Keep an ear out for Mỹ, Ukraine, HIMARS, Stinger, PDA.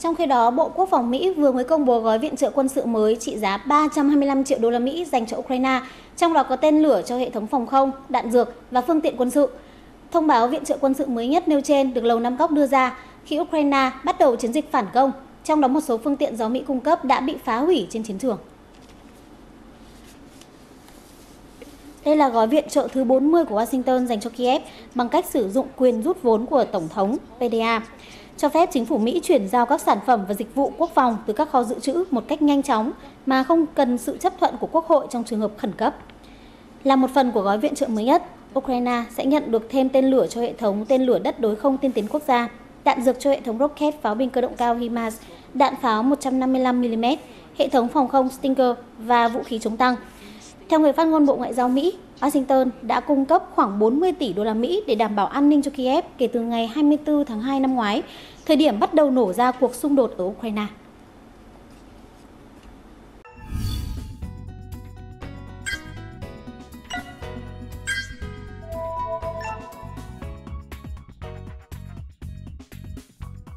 Trong khi đó, Bộ Quốc phòng Mỹ vừa mới công bố gói viện trợ quân sự mới trị giá 325 triệu đô la Mỹ dành cho Ukraine, trong đó có tên lửa cho hệ thống phòng không, đạn dược và phương tiện quân sự. Thông báo viện trợ quân sự mới nhất nêu trên được Lầu Năm Góc đưa ra khi Ukraine bắt đầu chiến dịch phản công, trong đó một số phương tiện do Mỹ cung cấp đã bị phá hủy trên chiến trường. Đây là gói viện trợ thứ 40 của Washington dành cho Kiev bằng cách sử dụng quyền rút vốn của Tổng thống PDA, cho phép chính phủ Mỹ chuyển giao các sản phẩm và dịch vụ quốc phòng từ các kho dự trữ một cách nhanh chóng mà không cần sự chấp thuận của Quốc hội trong trường hợp khẩn cấp. Là một phần của gói viện trợ mới nhất, Ukraine sẽ nhận được thêm tên lửa cho hệ thống tên lửa đất đối không tiên tiến quốc gia, đạn dược cho hệ thống rocket pháo binh cơ động cao HIMARS, đạn pháo 155mm, hệ thống phòng không Stinger và vũ khí chống tăng. Theo người phát ngôn Bộ Ngoại giao Mỹ, Washington đã cung cấp khoảng 40 tỷ đô la Mỹ để đảm bảo an ninh cho Kiev kể từ ngày 24 tháng 2 năm ngoái, thời điểm bắt đầu nổ ra cuộc xung đột ở Ukraine.